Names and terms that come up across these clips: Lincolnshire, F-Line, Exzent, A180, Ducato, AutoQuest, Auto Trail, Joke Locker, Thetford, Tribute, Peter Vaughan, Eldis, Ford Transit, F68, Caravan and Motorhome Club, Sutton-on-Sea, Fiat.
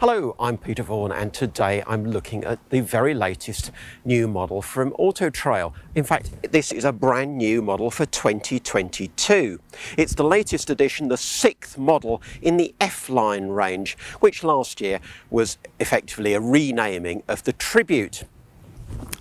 Hello, I'm Peter Vaughan, and today I'm looking at the very latest new model from Auto Trail. In fact, this is a brand new model for 2022. It's the latest edition, the sixth model in the F-Line range, which last year was effectively a renaming of the Tribute.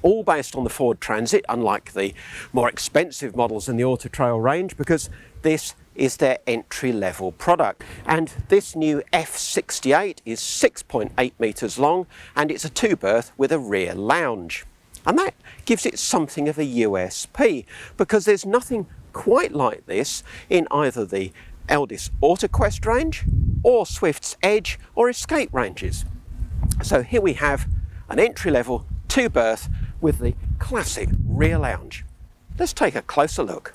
All based on the Ford Transit, unlike the more expensive models in the Auto Trail range, because this is their entry-level product. And this new F68 is 6.8 metres long, and it's a two-berth with a rear lounge. And that gives it something of a USP, because there's nothing quite like this in either the Eldis AutoQuest range, or Swift's Edge, or Escape ranges. So here we have an entry-level two-berth with the classic rear lounge. Let's take a closer look.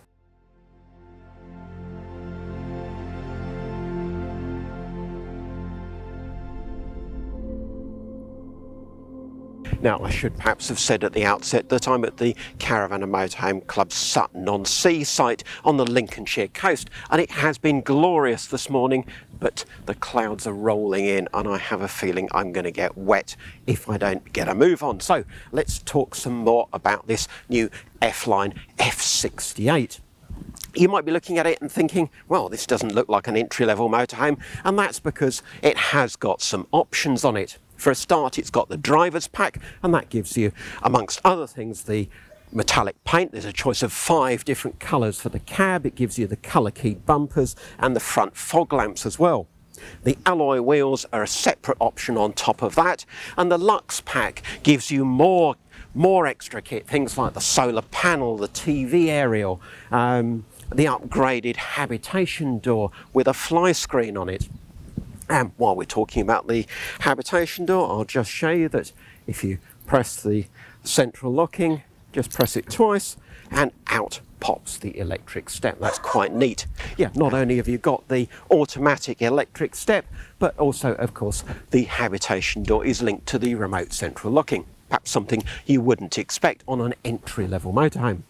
Now, I should perhaps have said at the outset that I'm at the Caravan and Motorhome Club Sutton-on-Sea site on the Lincolnshire coast, and it has been glorious this morning, but the clouds are rolling in and I have a feeling I'm going to get wet if I don't get a move on. So let's talk some more about this new F-Line F68. You might be looking at it and thinking, well, this doesn't look like an entry-level motorhome, and that's because it has got some options on it. For a start, it's got the driver's pack, and that gives you, amongst other things, the metallic paint. There's a choice of 5 different colours for the cab. It gives you the colour-keyed bumpers and the front fog lamps as well. The alloy wheels are a separate option on top of that, and the Luxe pack gives you more extra kit, things like the solar panel, the TV aerial, the upgraded habitation door with a fly screen on it. And while we're talking about the habitation door, I'll just show you that if you press the central locking, just press it twice, and out pops the electric step. That's quite neat. Yeah, not only have you got the automatic electric step, but also, of course, the habitation door is linked to the remote central locking. Perhaps something you wouldn't expect on an entry-level motorhome.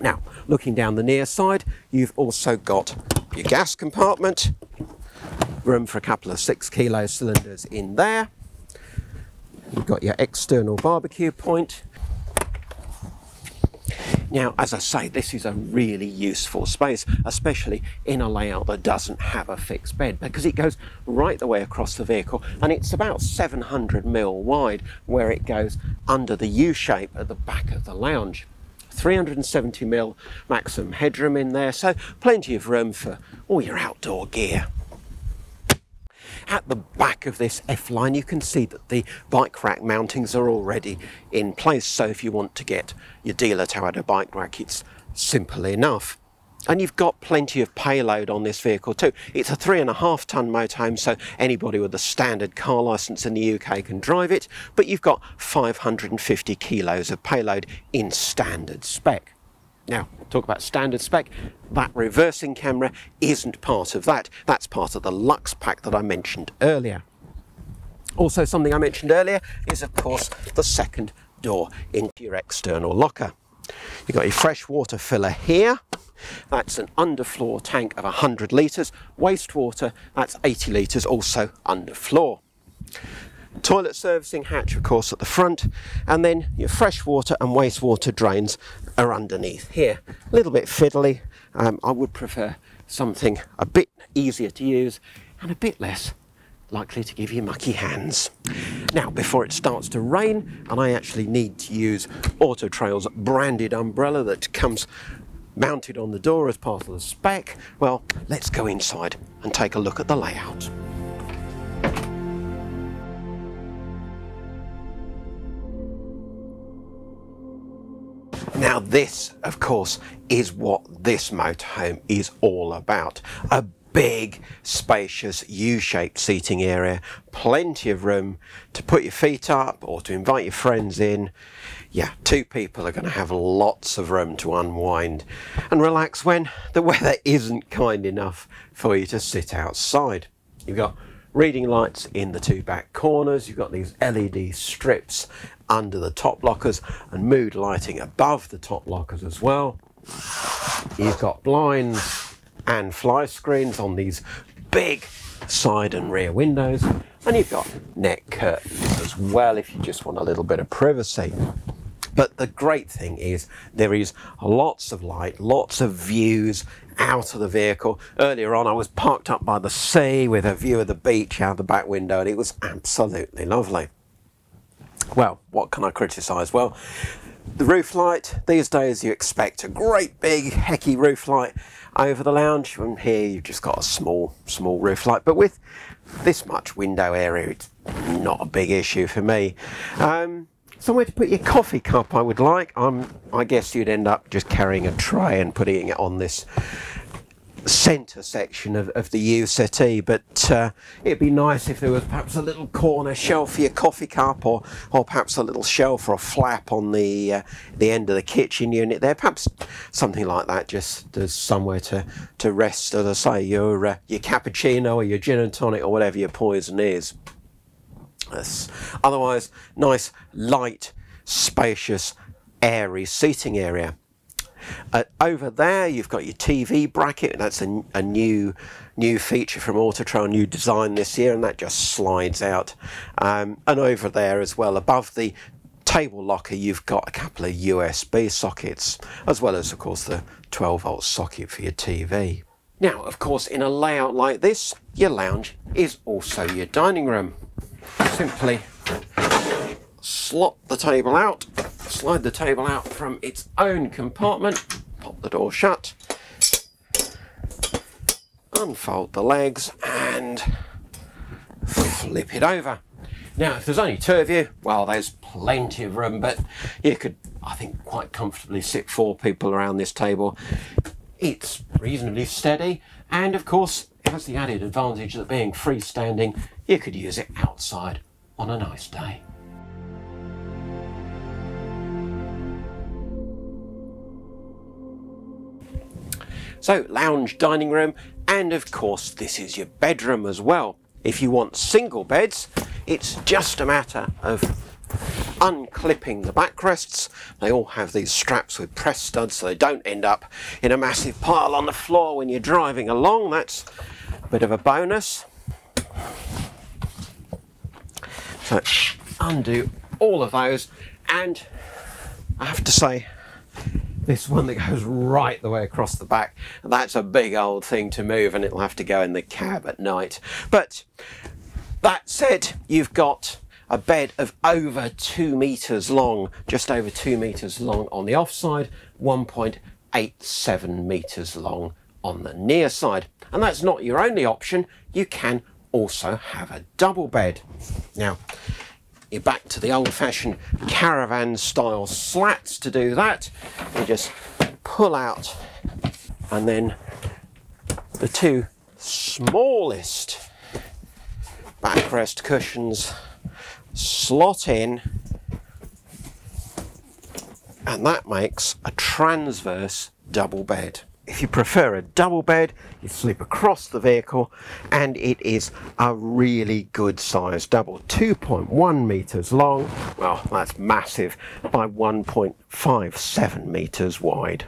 Now, looking down the near side, you've also got your gas compartment, room for a couple of 6 kilo cylinders in there. You've got your external barbecue point. Now, as I say, this is a really useful space, especially in a layout that doesn't have a fixed bed, because it goes right the way across the vehicle, and it's about 700 mil wide, where it goes under the U shape at the back of the lounge. 370 mil maximum headroom in there, so plenty of room for all your outdoor gear. At the back of this F-Line, you can see that the bike rack mountings are already in place, so if you want to get your dealer to add a bike rack, it's simple enough. And you've got plenty of payload on this vehicle too. It's a 3.5 ton motorhome, so anybody with a standard car licence in the UK can drive it, but you've got 550 kilos of payload in standard spec. Now, talk about standard spec, that reversing camera isn't part of that. That's part of the Luxe pack that I mentioned earlier. Also, something I mentioned earlier is, of course, the second door into your external locker. You've got your fresh water filler here. That's an underfloor tank of 100 litres. Wastewater, that's 80 litres, also underfloor. Toilet servicing hatch, of course, at the front, and then your fresh water and wastewater drains are underneath here. A little bit fiddly. I would prefer something a bit easier to use and a bit less likely to give you mucky hands. Now, before it starts to rain, and I actually need to use Auto Trail's branded umbrella that comes mounted on the door as part of the spec, well, let's go inside and take a look at the layout. Now, this, of course, is what this motorhome is all about. A big, spacious, U-shaped seating area, plenty of room to put your feet up or to invite your friends in. Yeah, two people are going to have lots of room to unwind and relax when the weather isn't kind enough for you to sit outside. You've got reading lights in the two back corners, you've got these LED strips under the top lockers and mood lighting above the top lockers as well. You've got blinds and fly screens on these big side and rear windows, And you've got neck curtains as well if you just want a little bit of privacy. But the great thing is there is lots of light, lots of views out of the vehicle. Earlier on I was parked up by the sea with a view of the beach out the back window, and it was absolutely lovely. Well, what can I criticise? Well, the roof light, these days you expect a great big hecky roof light over the lounge. From here you've just got a small roof light, but with this much window area it's not a big issue for me. Somewhere to put your coffee cup I would like. I guess you'd end up just carrying a tray and putting it on this centre section of the U-settee, but it'd be nice if there was perhaps a little corner shelf for your coffee cup, or perhaps a little shelf or a flap on the end of the kitchen unit there, perhaps something like that, just as somewhere to rest, as I say, your cappuccino or your gin and tonic or whatever your poison is. Otherwise, nice, light, spacious, airy seating area. Over there you've got your TV bracket. That's a new feature from Auto Trail, new design this year, and that just slides out. And over there as well, above the table locker, you've got a couple of USB sockets, as well as of course the 12-volt socket for your TV. Now of course, in a layout like this, your lounge is also your dining room. Simply slot the table out, slide the table out from its own compartment, pop the door shut, unfold the legs and flip it over. Now if there's only two of you, well, there's plenty of room, but you could, I think, quite comfortably sit four people around this table. It's reasonably steady, and of course it has the added advantage that being freestanding, you could use it outside on a nice day. So, lounge, dining room, and of course this is your bedroom as well. If you want single beds, it's just a matter of unclipping the backrests. They all have these straps with press studs so they don't end up in a massive pile on the floor when you're driving along. That's a bit of a bonus. So, undo all of those, and I have to say, this one that goes right the way across the back, that's a big old thing to move, and it'll have to go in the cab at night. But that said, you've got a bed of over 2 meters long, just over 2 meters long on the off side, 1.87 meters long on the near side. And that's not your only option. You can also have a double bed. Now, you're back to the old-fashioned caravan style slats to do that. You just pull out, and then the two smallest backrest cushions slot in, and that makes a transverse double bed. If you prefer a double bed, you slip across the vehicle, and it is a really good size double, 2.1 meters long, well, that's massive, by 1.57 meters wide.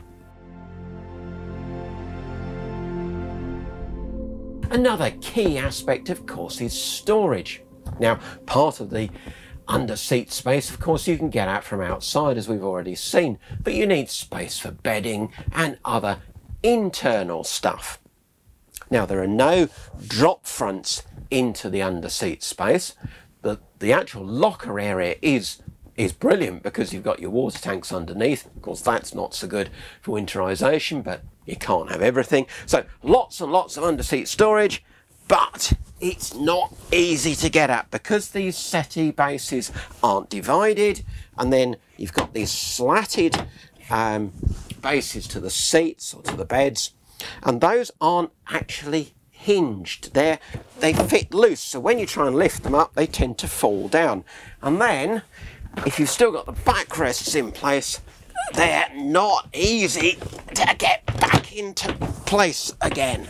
Another key aspect, of course, is storage. Now, part of the under seat space, of course, you can get out from outside, as we've already seen, but you need space for bedding and other internal stuff. Now, there are no drop fronts into the underseat space. The actual locker area is brilliant because you've got your water tanks underneath. Of course, that's not so good for winterization, but you can't have everything. So lots and lots of underseat storage, but it's not easy to get at because these settee bases aren't divided, and then you've got these slatted bases to the seats or to the beds, and those aren't actually hinged. They fit loose, so when you try and lift them up they tend to fall down, and then if you've still got the backrests in place, they're not easy to get back into place again.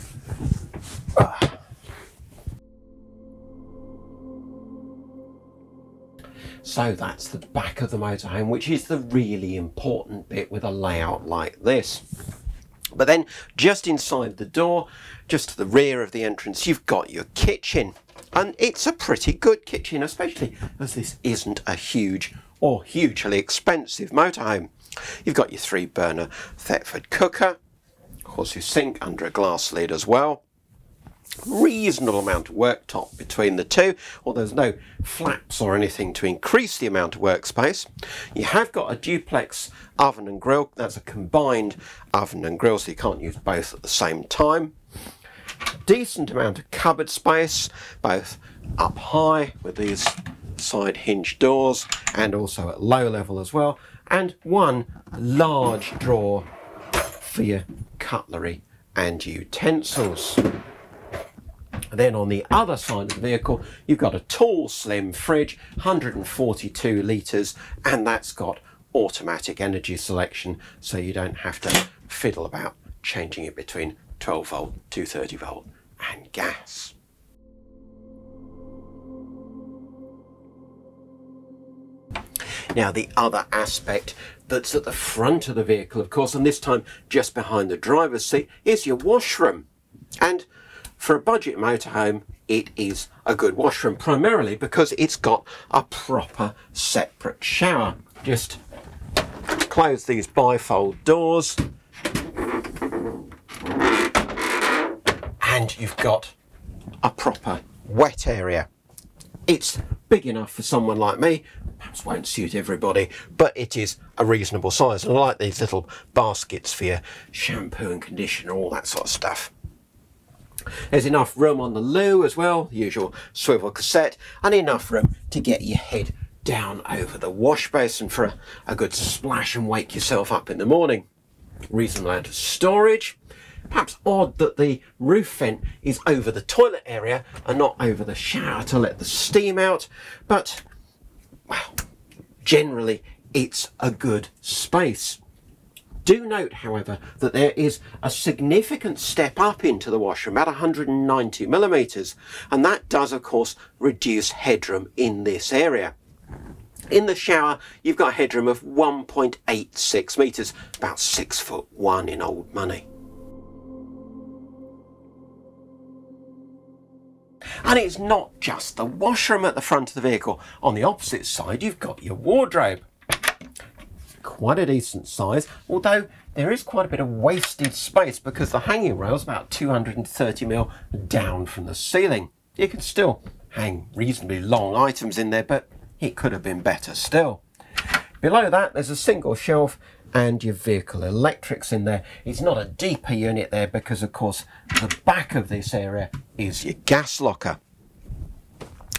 So that's the back of the motorhome, which is the really important bit with a layout like this. But then just inside the door, just to the rear of the entrance, you've got your kitchen. and it's a pretty good kitchen, especially as this isn't a huge or hugely expensive motorhome. You've got your 3-burner Thetford cooker, of course your sink under a glass lid as well. Reasonable amount of worktop between the two, or there's no flaps or anything to increase the amount of workspace. You have got a duplex oven and grill, that's a combined oven and grill, so you can't use both at the same time. Decent amount of cupboard space, both up high with these side hinge doors and also at low level as well, and one large drawer for your cutlery and utensils. Then on the other side of the vehicle, you've got a tall, slim fridge, 142 litres, and that's got automatic energy selection, so you don't have to fiddle about changing it between 12 volt, 230 volt and gas. Now the other aspect that's at the front of the vehicle, of course, and this time just behind the driver's seat, is your washroom. And for a budget motorhome, it is a good washroom, primarily because it's got a proper separate shower. Just close these bifold doors and you've got a proper wet area. It's big enough for someone like me, perhaps won't suit everybody, but it is a reasonable size. And I like these little baskets for your shampoo and conditioner, all that sort of stuff. There's enough room on the loo as well, the usual swivel cassette, and enough room to get your head down over the wash basin for a good splash and wake yourself up in the morning. Reasonable amount of storage. Perhaps odd that the roof vent is over the toilet area and not over the shower to let the steam out, but well, generally it's a good space. Do note, however, that there is a significant step up into the washroom, about 190 millimetres, and that does, of course, reduce headroom in this area. In the shower, you've got a headroom of 1.86 metres, about 6'1" in old money. And it's not just the washroom at the front of the vehicle. On the opposite side, you've got your wardrobe. Quite a decent size, although there is quite a bit of wasted space because the hanging rail is about 230mm down from the ceiling. You can still hang reasonably long items in there, but it could have been better still. Below that there's a single shelf and your vehicle electrics in there. It's not a deeper unit there because of course the back of this area is your gas locker.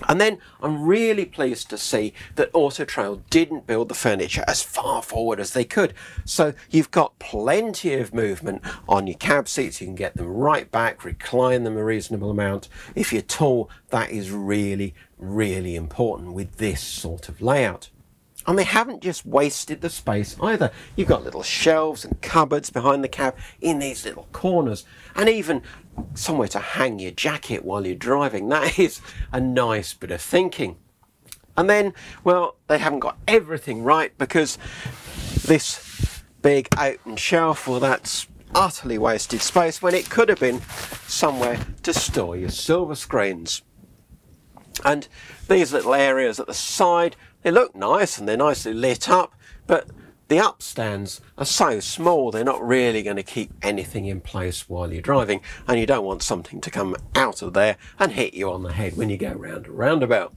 And then I'm really pleased to see that Auto Trail didn't build the furniture as far forward as they could. So you've got plenty of movement on your cab seats. You can get them right back, recline them a reasonable amount. If you're tall, that is really, really important with this sort of layout. And they haven't just wasted the space either. You've got little shelves and cupboards behind the cab in these little corners, and even somewhere to hang your jacket while you're driving. That is a nice bit of thinking. And then, well, they haven't got everything right because this big open shelf, well, that's utterly wasted space when it could have been somewhere to store your silver screens. And these little areas at the side, they look nice and they're nicely lit up, but the upstands are so small they're not really going to keep anything in place while you're driving, and you don't want something to come out of there and hit you on the head when you go round a roundabout.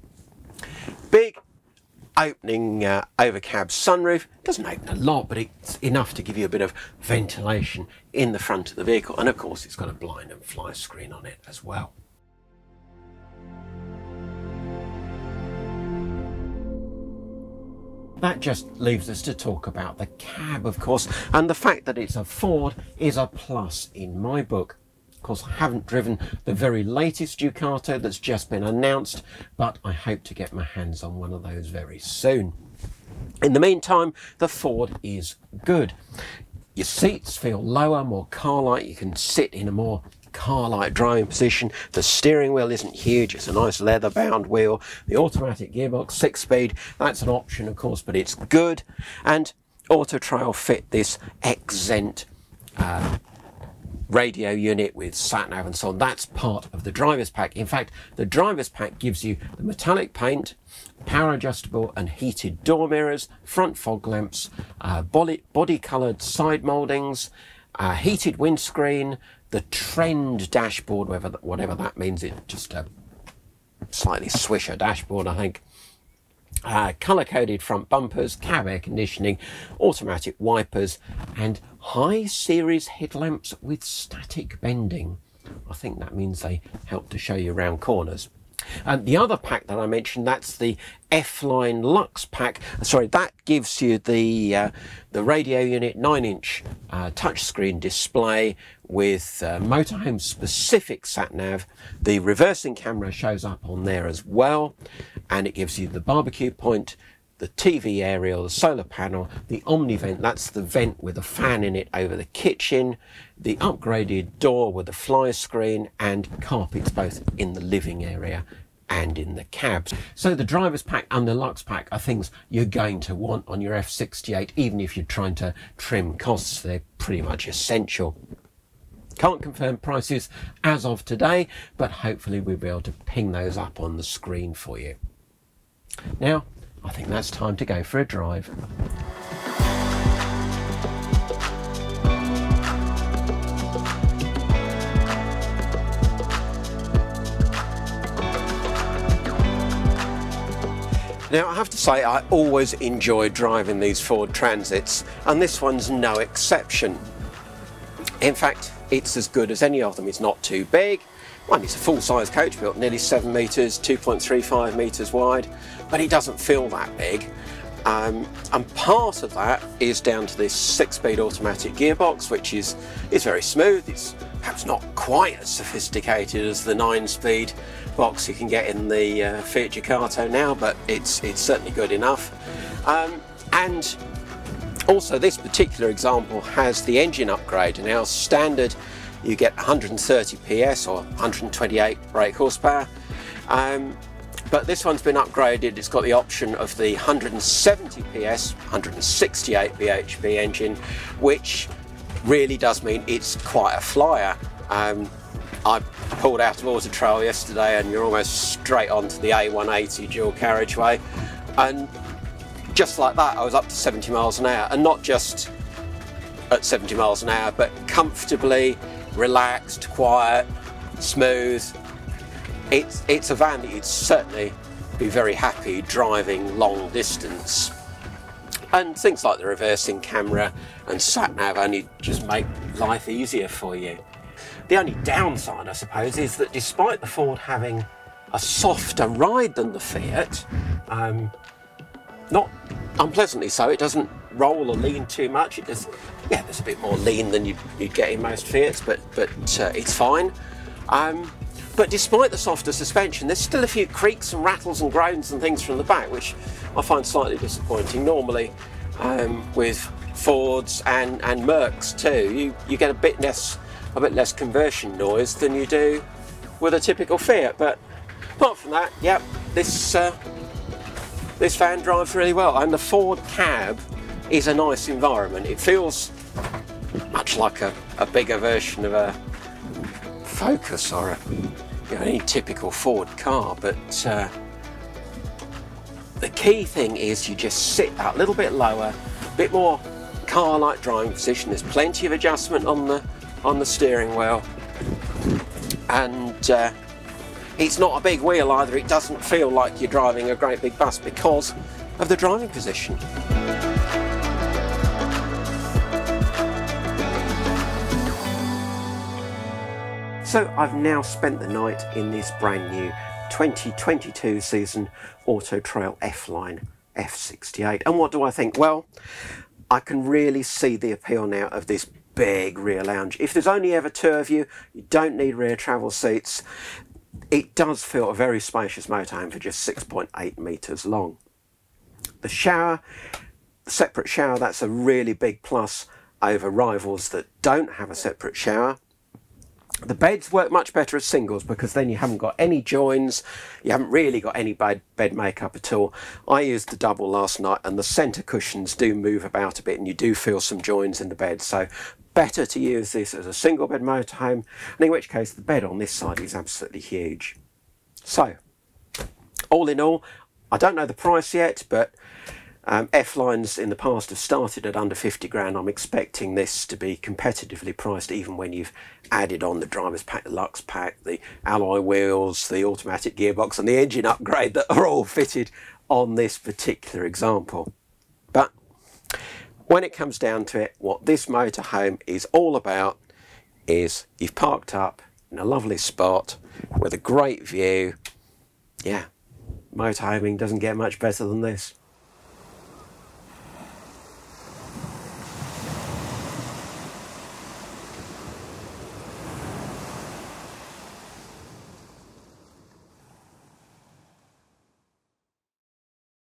Big opening over cab sunroof. Doesn't open a lot, but it's enough to give you a bit of ventilation in the front of the vehicle, and of course it's got a blind and fly screen on it as well. That just leaves us to talk about the cab, of course, and the fact that it's a Ford is a plus in my book. Of course, I haven't driven the very latest Ducato that's just been announced, but I hope to get my hands on one of those very soon. In the meantime, the Ford is good. Your seats feel lower, more car-like. You can sit in a more car-like driving position. The steering wheel isn't huge, it's a nice leather-bound wheel. The automatic gearbox, 6-speed, that's an option of course, but it's good. And Auto Trail fit this Exzent radio unit with sat-nav and so on. That's part of the driver's pack. In fact, the driver's pack gives you the metallic paint, power adjustable and heated door mirrors, front fog lamps, body coloured side mouldings, heated windscreen, the trend dashboard, whatever that means. It's just a slightly swisher dashboard, I think. Colour-coded front bumpers, cab air conditioning, automatic wipers, and high series headlamps with static bending. I think that means they help to show you round corners. And the other pack that I mentioned, that's the F-Line Lux pack. Sorry, that gives you the radio unit, 9-inch touchscreen display with motorhome-specific sat-nav. The reversing camera shows up on there as well, and it gives you the barbecue point, the TV aerial, the solar panel, the Omni vent, that's the vent with a fan in it over the kitchen, the upgraded door with a fly screen, and carpets both in the living area and in the cabs. So the driver's pack and the Lux pack are things you're going to want on your F68, even if you're trying to trim costs. They're pretty much essential. Can't confirm prices as of today, but hopefully we'll be able to ping those up on the screen for you. Now, I think that's time to go for a drive. Now, I have to say, I always enjoy driving these Ford Transits, and this one's no exception. In fact, it's as good as any of them. It's not too big. One, it's a full-size coach, built nearly 7 metres, 2.35 metres wide, but it doesn't feel that big. And part of that is down to this 6-speed automatic gearbox, which is very smooth. It's perhaps not quite as sophisticated as the 9-speed box you can get in the Fiat Ducato now, but it's certainly good enough. And also, this particular example has the engine upgrade. Now, standard, you get 130 PS or 128 brake horsepower, but this one's been upgraded. It's got the option of the 170 PS, 168 bhp engine, which really does mean it's quite a flyer. I pulled out of Auto Trail yesterday and you're almost straight onto the A180 dual carriageway, and just like that I was up to 70 miles an hour, and not just at 70 miles an hour, but comfortably, relaxed, quiet, smooth. It's a van that you'd certainly be very happy driving long distance. And things like the reversing camera and sat-nav only just make life easier for you. The only downside, I suppose, is that despite the Ford having a softer ride than the Fiat, not unpleasantly so, it doesn't roll or lean too much. It does, yeah, there's a bit more lean than you'd get in most Fiats, but it's fine. But despite the softer suspension, there's still a few creaks and rattles and groans and things from the back, which I find slightly disappointing. Normally, with Fords and Mercs too, you get a bit less conversion noise than you do with a typical Fiat. But apart from that, yep, this van drives really well, and the Ford cab is a nice environment. It feels much like a bigger version of a Focus or any typical Ford car, but the key thing is you just sit that little bit lower, a bit more car-like driving position. There's plenty of adjustment on the steering wheel, and it's not a big wheel either. It doesn't feel like you're driving a great big bus because of the driving position. So I've now spent the night in this brand new 2022 season Auto Trail F-Line F68. And what do I think? Well, I can really see the appeal now of this big rear lounge. If there's only ever two of you, you don't need rear travel seats. It does feel a very spacious motorhome for just 6.8 metres long. The shower, the separate shower, that's a really big plus over rivals that don't have a separate shower. The beds work much better as singles because then you haven't got any joins, you haven't really got any bed makeup at all. I used the double last night and the centre cushions do move about a bit and you do feel some joins in the bed, so better to use this as a single bed motorhome, and in which case the bed on this side is absolutely huge. So all in all, I don't know the price yet, but F-Lines in the past have started at under 50 grand. I'm expecting this to be competitively priced, even when you've added on the driver's pack, the Lux pack, the alloy wheels, the automatic gearbox and the engine upgrade that are all fitted on this particular example. But when it comes down to it, what this motorhome is all about is you've parked up in a lovely spot with a great view. Yeah, motorhoming doesn't get much better than this.